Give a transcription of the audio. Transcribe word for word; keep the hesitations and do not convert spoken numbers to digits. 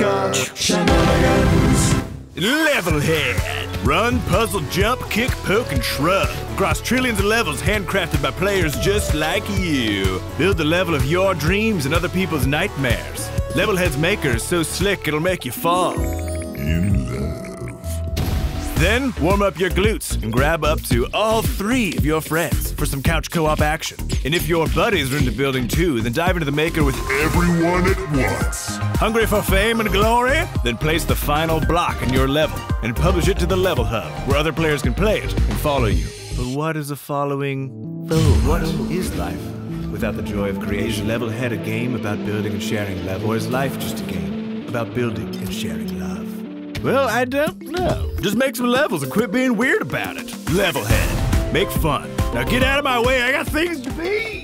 Hopscotch shenanigans. Levelhead. Run, puzzle, jump, kick, poke, and shrug. Across trillions of levels handcrafted by players just like you. Build the level of your dreams and other people's nightmares. Levelhead's maker is so slick it'll make you fall in love. Then warm up your glutes and grab up to all three of your friends for some couch co-op action. And if your buddies are into building too, then dive into the maker with everyone at once. Hungry for fame and glory? Then place the final block in your level and publish it to the Level Hub, where other players can play it and follow you. But what is the following? Oh, what is life without the joy of creation? Levelhead, a game about building and sharing love, or is life just a game about building and sharing love? Well, I don't know. Just make some levels and quit being weird about it. Levelhead, make fun. Now get out of my way, I got things to be!